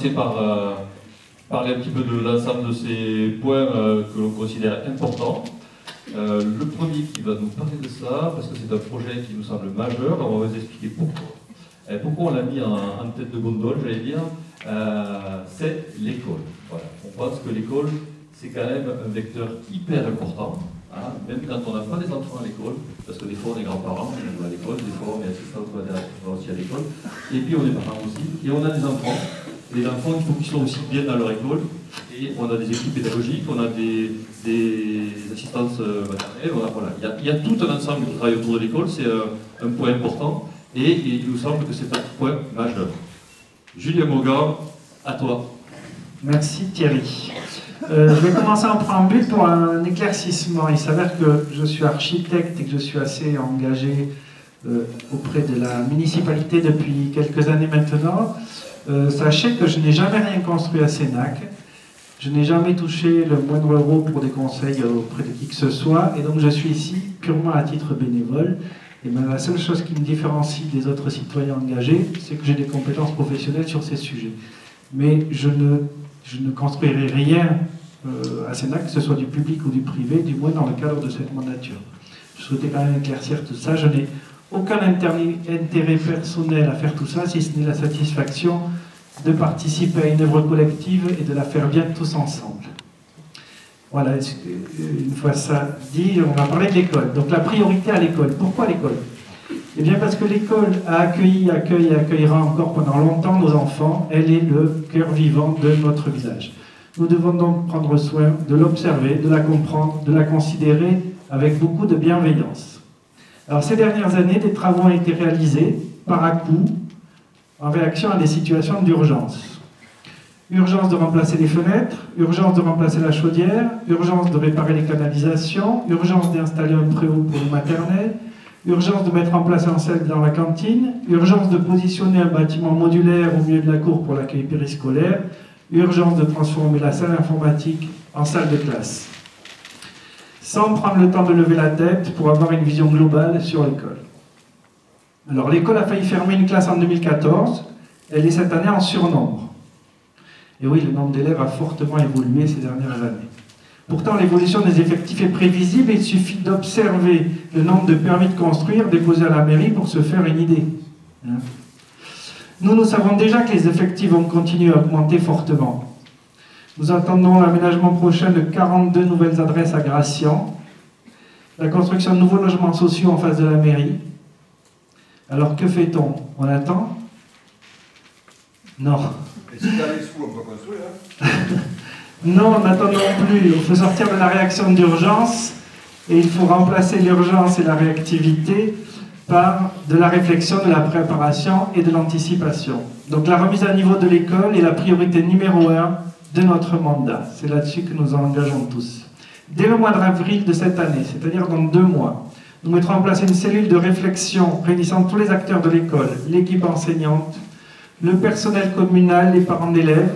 commencer par parler un petit peu de l'ensemble de ces points que l'on considère importants. Le premier qui va nous parler de ça, parce que c'est un projet qui nous semble majeur, on va vous expliquer pourquoi. Pourquoi on l'a mis en tête de gondole, j'allais dire, c'est l'école. Voilà. On pense que l'école, c'est quand même un vecteur hyper important, hein, même quand on n'a pas des enfants à l'école, parce que des fois on est grands-parents, on va à l'école, des fois on est assistants, on va aussi à l'école, et puis on est parents aussi, et on a des enfants. Les enfants, il faut qu'ils soient aussi bien dans leur école, et on a des équipes pédagogiques, on a des assistances maternelles, voilà. Il y a tout un ensemble qui travaille autour de l'école, c'est un point important, et il nous semble que c'est un point majeur. Julien Maugan, à toi. Merci Thierry. Je vais commencer en préambule pour un éclaircissement. Il s'avère que je suis architecte et que je suis assez engagé auprès de la municipalité depuis quelques années maintenant. Sachez que je n'ai jamais rien construit à Cénac, je n'ai jamais touché le moindre euro pour des conseils auprès de qui que ce soit, et donc je suis ici purement à titre bénévole. Et bien, la seule chose qui me différencie des autres citoyens engagés, c'est que j'ai des compétences professionnelles sur ces sujets. Mais je ne construirai rien à Cénac, que ce soit du public ou du privé, du moins dans le cadre de cette mandature. Je souhaitais quand même éclaircir tout ça, je n'ai aucun intérêt personnel à faire tout ça, si ce n'est la satisfaction de participer à une œuvre collective et de la faire bien tous ensemble. Voilà, une fois ça dit, on va parler de l'école. Donc la priorité à l'école. Pourquoi l'école? Eh bien parce que l'école a accueilli, accueille et accueillera encore pendant longtemps nos enfants. Elle est le cœur vivant de notre village. Nous devons donc prendre soin de l'observer, de la comprendre, de la considérer avec beaucoup de bienveillance. Alors ces dernières années, des travaux ont été réalisés par à-coup en réaction à des situations d'urgence. Urgence de remplacer les fenêtres, urgence de remplacer la chaudière, urgence de réparer les canalisations, urgence d'installer un préau pour les maternelles, urgence de mettre en place un sel dans la cantine, urgence de positionner un bâtiment modulaire au milieu de la cour pour l'accueil périscolaire, urgence de transformer la salle informatique en salle de classe. Sans prendre le temps de lever la tête pour avoir une vision globale sur l'école. Alors l'école a failli fermer une classe en 2014, elle est cette année en surnombre. Et oui, le nombre d'élèves a fortement évolué ces dernières années. Pourtant l'évolution des effectifs est prévisible et il suffit d'observer le nombre de permis de construire déposés à la mairie pour se faire une idée. Hein ? Nous savons déjà que les effectifs vont continuer à augmenter fortement. Nous attendons l'aménagement prochain de 42 nouvelles adresses à Gracien, la construction de nouveaux logements sociaux en face de la mairie. Alors que fait-on? On attend? Non. Et si t'as les sous, on peut construire, hein. Non, n'attendons plus. Il faut sortir de la réaction d'urgence et il faut remplacer l'urgence et la réactivité par de la réflexion, de la préparation et de l'anticipation. Donc la remise à niveau de l'école est la priorité numéro 1 de notre mandat. C'est là-dessus que nous engageons tous. Dès le mois d'avril de cette année, c'est-à-dire dans 2 mois, nous mettrons en place une cellule de réflexion réunissant tous les acteurs de l'école, l'équipe enseignante, le personnel communal, les parents d'élèves,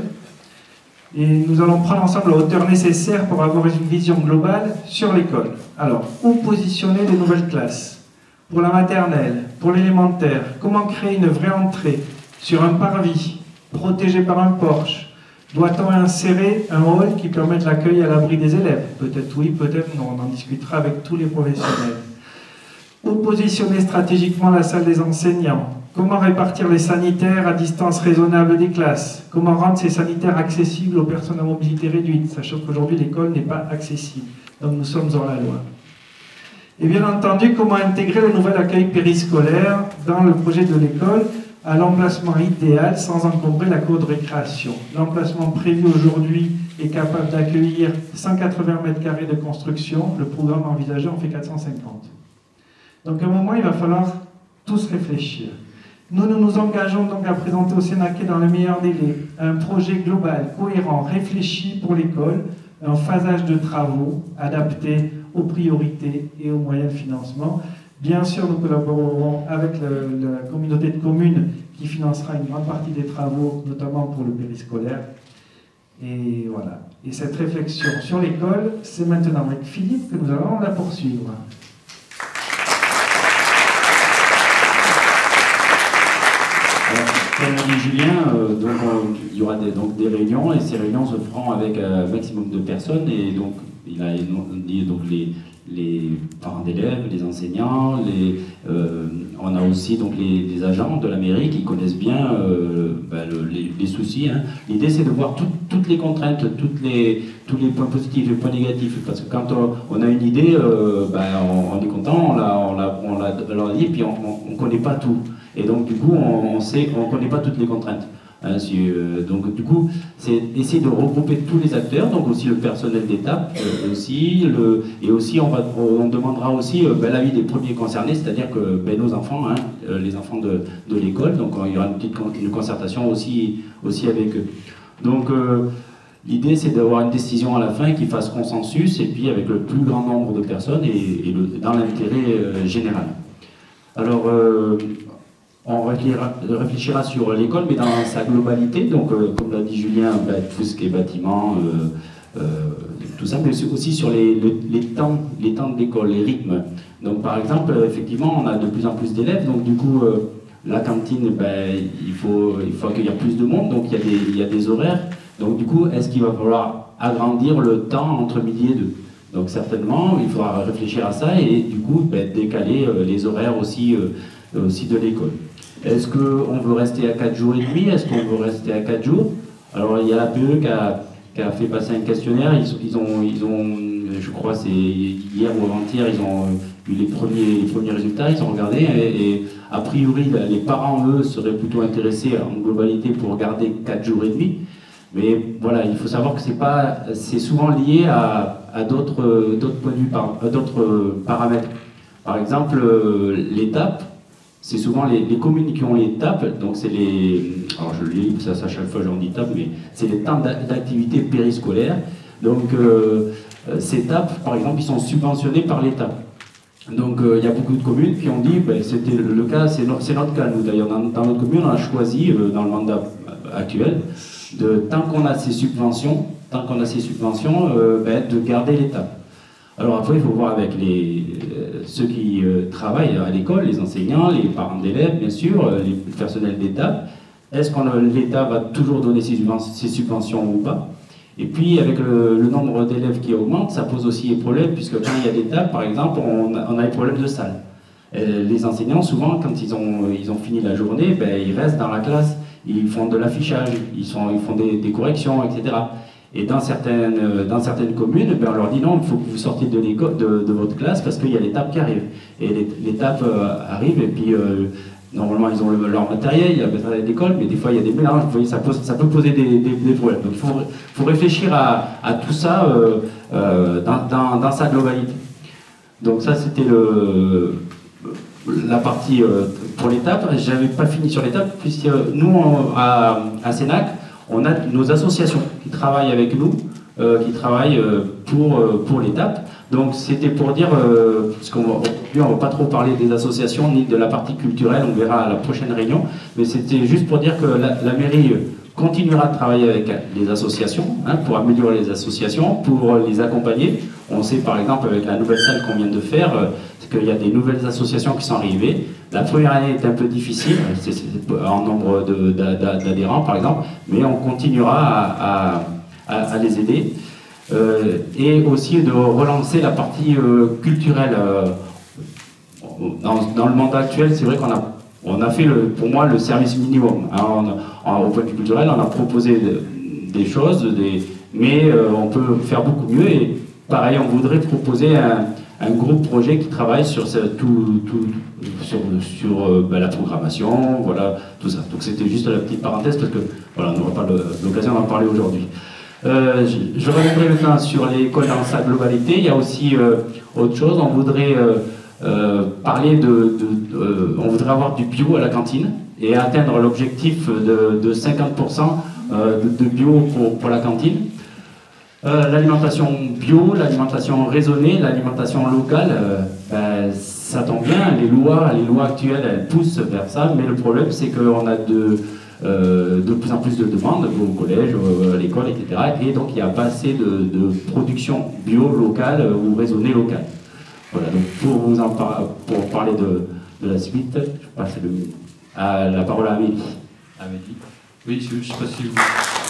et nous allons prendre ensemble la hauteur nécessaire pour avoir une vision globale sur l'école. Alors, où positionner les nouvelles classes? Pour la maternelle, pour l'élémentaire, comment créer une vraie entrée sur un parvis, protégé par un porche? Doit-on insérer un hall qui permette l'accueil à l'abri des élèves? Peut-être oui, peut-être non, on en discutera avec tous les professionnels. Où positionner stratégiquement la salle des enseignants? Comment répartir les sanitaires à distance raisonnable des classes? Comment rendre ces sanitaires accessibles aux personnes à mobilité réduite, sachant qu'aujourd'hui l'école n'est pas accessible, donc nous sommes dans la loi. Et bien entendu, comment intégrer le nouvel accueil périscolaire dans le projet de l'école à l'emplacement idéal sans encombrer la cour de récréation. L'emplacement prévu aujourd'hui est capable d'accueillir 180 mètres carrés de construction. Le programme envisagé en fait 450. Donc à un moment, il va falloir tous réfléchir. Nous engageons donc à présenter au Cénac dans le meilleur délai un projet global, cohérent, réfléchi pour l'école, un phasage de travaux adapté aux priorités et aux moyens de financement. Bien sûr, nous collaborerons avec la communauté de communes qui financera une grande partie des travaux, notamment pour le périscolaire. Et voilà. Et cette réflexion sur l'école, c'est maintenant avec Philippe que nous allons la poursuivre. comme Julien, il y aura des réunions, et ces réunions se feront avec un maximum de personnes, et donc il a donc les parents d'élèves, les enseignants, on a aussi donc les agents de la mairie qui connaissent bien les soucis. Hein. L'idée c'est de voir toutes les contraintes, tous les points positifs, les points négatifs, parce que quand on a une idée, on est content, on l'a dit, puis on ne connaît pas tout. Et donc du coup on connaît pas toutes les contraintes. Hein, donc du coup, c'est essayer de regrouper tous les acteurs, donc aussi le personnel des TAP, on demandera aussi l'avis des premiers concernés, c'est-à-dire que nos enfants, hein, les enfants de l'école, donc il y aura une concertation aussi avec eux. Donc l'idée c'est d'avoir une décision à la fin qui fasse consensus, et puis avec le plus grand nombre de personnes, et dans l'intérêt général. Alors... on réfléchira sur l'école, mais dans sa globalité, donc comme l'a dit Julien, tout ce qui est bâtiment, tout ça, mais aussi sur les temps de l'école, les rythmes. Donc par exemple, effectivement, on a de plus en plus d'élèves, donc du coup, la cantine, il faut accueillir plus de monde, donc il y a des horaires. Donc du coup, est-ce qu'il va falloir agrandir le temps entre midi et deux? Donc certainement, il faudra réfléchir à ça et du coup, décaler les horaires aussi de l'école. Est-ce qu'on veut rester à 4 jours et demi? Est-ce qu'on veut rester à 4 jours? Alors il y a la PE qui a fait passer un questionnaire, ils ont je crois c'est hier ou avant-hier, ils ont eu les premiers résultats, ils ont regardé, et a priori les parents eux seraient plutôt intéressés en globalité pour garder 4 jours et demi, mais voilà, il faut savoir que c'est souvent lié à d'autres points de vue, à d'autres paramètres. Par exemple l'étape, c'est souvent les communes qui ont les TAP, donc c'est alors je le lis, ça à chaque fois j'en dis TAP, mais c'est les temps d'activité périscolaire. Donc ces TAP, par exemple, ils sont subventionnés par l'État. Donc il y a beaucoup de communes qui ont dit, c'était le cas, c'est notre cas, nous d'ailleurs, dans notre commune, on a choisi, dans le mandat actuel, tant qu'on a ces subventions, de garder les TAP. Alors après, il faut voir avec ceux qui travaillent à l'école, les enseignants, les parents d'élèves, bien sûr, les personnels d'État. Est-ce que l'État va toujours donner ses subventions ou pas? Et puis, avec le nombre d'élèves qui augmente, ça pose aussi des problèmes, puisque quand il y a des tables, par exemple, on a des problèmes de salle. Les enseignants, souvent, quand ils ont fini la journée, ils restent dans la classe, ils font de l'affichage, ils font des corrections, etc. Et dans certaines communes, on leur dit non, il faut que vous sortiez de votre classe parce qu'il y a les TAP qui arrivent. Et les TAP arrivent, et puis normalement ils ont leur matériel, il y a le matériel d'école, mais des fois il y a des mélanges, vous voyez, ça peut poser des problèmes. Donc il faut réfléchir à tout ça dans sa globalité. Donc ça c'était la partie pour les TAP. Je n'avais pas fini sur les TAP, puisque nous à Cénac, on a nos associations qui travaillent avec nous, qui travaillent pour les TAP. Donc c'était pour dire, parce qu'aujourd'hui on ne va pas trop parler des associations ni de la partie culturelle, on verra à la prochaine réunion, mais c'était juste pour dire que la mairie continuera de travailler avec les associations, hein, pour améliorer les associations, pour les accompagner. On sait par exemple avec la nouvelle salle qu'on vient de faire, qu'il y a des nouvelles associations qui sont arrivées. La première année est un peu difficile, en nombre d'adhérents par exemple, mais on continuera à les aider. Et aussi de relancer la partie culturelle. Dans le mandat actuel, c'est vrai qu'on a fait, pour moi, le service minimum. Hein, au point de vue culturel, on a proposé des choses, mais on peut faire beaucoup mieux. Et pareil, on voudrait proposer un gros projet qui travaille sur la programmation, voilà, tout ça. Donc c'était juste la petite parenthèse parce que voilà, on n'aura pas l'occasion d'en parler aujourd'hui. Je reviendrai maintenant sur l'école dans sa globalité. Il y a aussi autre chose. On voudrait parler on voudrait avoir du bio à la cantine et atteindre l'objectif de 50% de bio pour la cantine. L'alimentation bio, l'alimentation raisonnée, l'alimentation locale, ça tombe bien, les lois actuelles elles poussent vers ça, mais le problème c'est qu'on a de plus en plus de demandes au collège, à l'école, etc. Et donc il n'y a pas assez de production bio locale ou raisonnée locale. Voilà, donc pour parler de la suite, je passe à la parole à Amélie. Amélie. Oui, je ne sais pas si vous...